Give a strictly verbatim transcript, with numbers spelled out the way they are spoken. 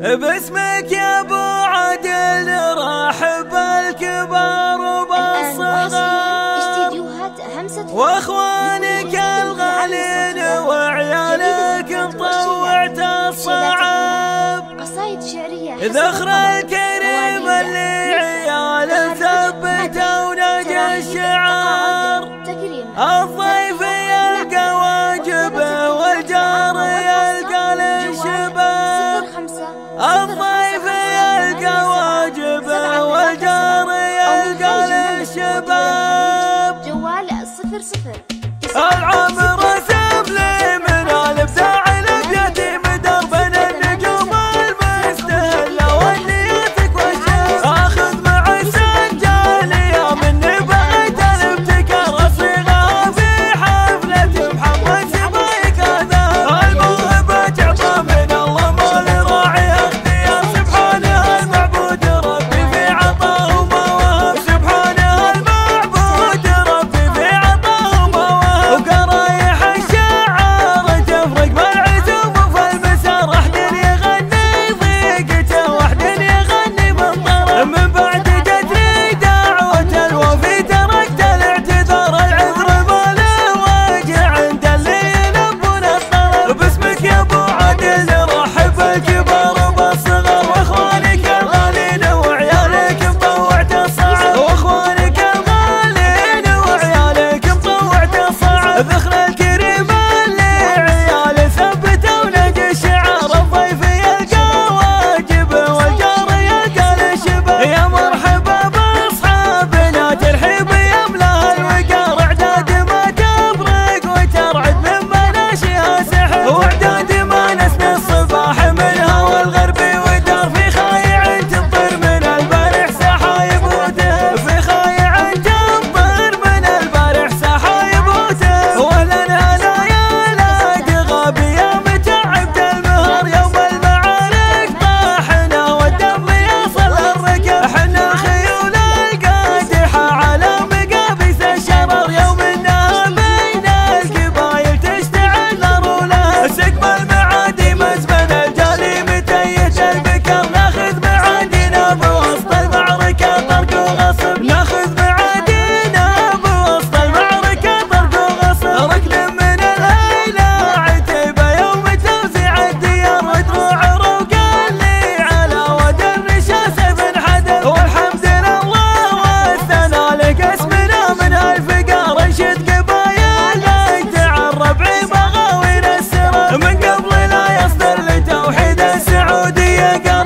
باسمك يا ابو عدل رحب الكبار وبالصغار واخوانك الغالين وعيالك مطوعت الصعاب ذخر الكريم اللي عياله ثبته ونادى الشعار الضيف يلقى واجبه والجار يلقى للشباب الضيف يلقى واجبه والجار يلقى للشباب جوال صفر صفر العمر سبل من الف ساعة لبيتي مدار بين النجوم المستهلة والنيتك والشمس اخذ معي سجالية مني بعد الابتكار اصيغها في حفلة محمد سبايك هذا الموهبة تعطى من الله ما لراعي اختيار سبحانه المعبود ربي في عطاه ما وهب سبحانه المعبود ربي في عطاه ما وهب من قبل لا يصدر لتوحيد السعودية.